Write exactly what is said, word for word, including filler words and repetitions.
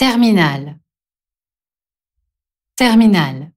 Terminal. Terminal.